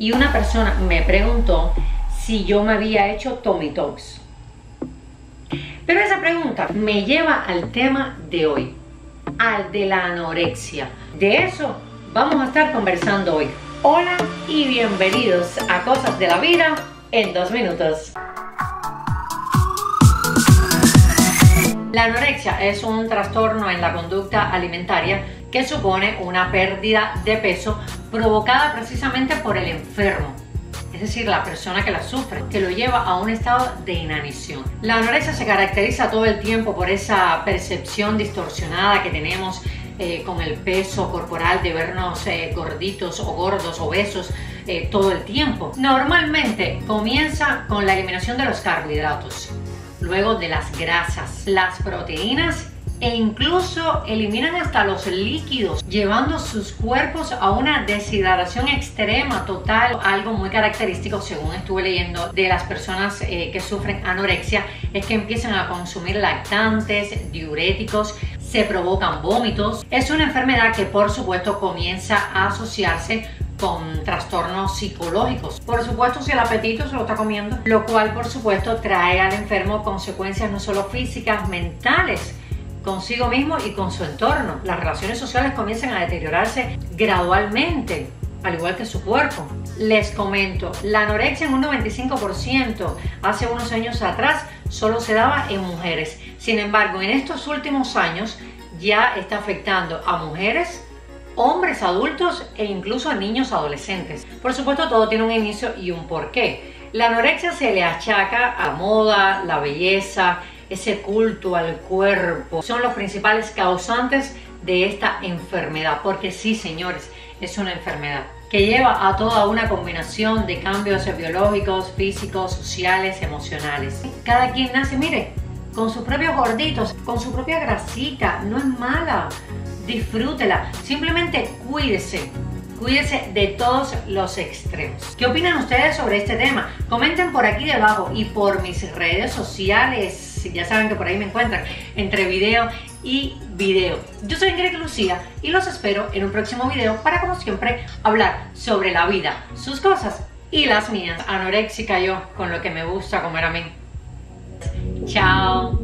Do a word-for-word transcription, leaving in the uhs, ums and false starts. Y una persona me preguntó si yo me había hecho Tommy Togs. Pero esa pregunta me lleva al tema de hoy, al de la anorexia. De eso vamos a estar conversando hoy. Hola y bienvenidos a Cosas de la Vida en dos minutos. La anorexia es un trastorno en la conducta alimentaria que supone una pérdida de peso provocada precisamente por el enfermo, es decir, la persona que la sufre, que lo lleva a un estado de inanición. La anorexia se caracteriza todo el tiempo por esa percepción distorsionada que tenemos eh, con el peso corporal, de vernos eh, gorditos o gordos, obesos eh, todo el tiempo. Normalmente comienza con la eliminación de los carbohidratos, luego de las grasas, las proteínas e incluso eliminan hasta los líquidos, llevando sus cuerpos a una deshidratación extrema total. Algo muy característico, según estuve leyendo, de las personas eh, que sufren anorexia es que empiezan a consumir lactantes, diuréticos, se provocan vómitos. Es una enfermedad que por supuesto comienza a asociarse con trastornos psicológicos. Por supuesto, si el apetito se lo está comiendo, lo cual por supuesto trae al enfermo consecuencias no solo físicas, mentales, consigo mismo y con su entorno. Las relaciones sociales comienzan a deteriorarse gradualmente, al igual que su cuerpo. Les comento, la anorexia en un noventa y cinco por ciento hace unos años atrás solo se daba en mujeres. Sin embargo, en estos últimos años ya está afectando a mujeres, hombres adultos e incluso a niños adolescentes. Por supuesto, todo tiene un inicio y un porqué. La anorexia se le achaca a la moda, la belleza, ese culto al cuerpo. Son los principales causantes de esta enfermedad, porque sí, señores, es una enfermedad que lleva a toda una combinación de cambios biológicos, físicos, sociales, emocionales. Cada quien nace, mire, con sus propios gorditos, con su propia grasita, no es mala. Disfrútela, simplemente cuídese, cuídese de todos los extremos. ¿Qué opinan ustedes sobre este tema? Comenten por aquí debajo y por mis redes sociales, ya saben que por ahí me encuentran, entre video y video. Yo soy Ingrid Lucía y los espero en un próximo video para, como siempre, hablar sobre la vida, sus cosas y las mías. Anoréxica yo, con lo que me gusta comer a mí. Chao.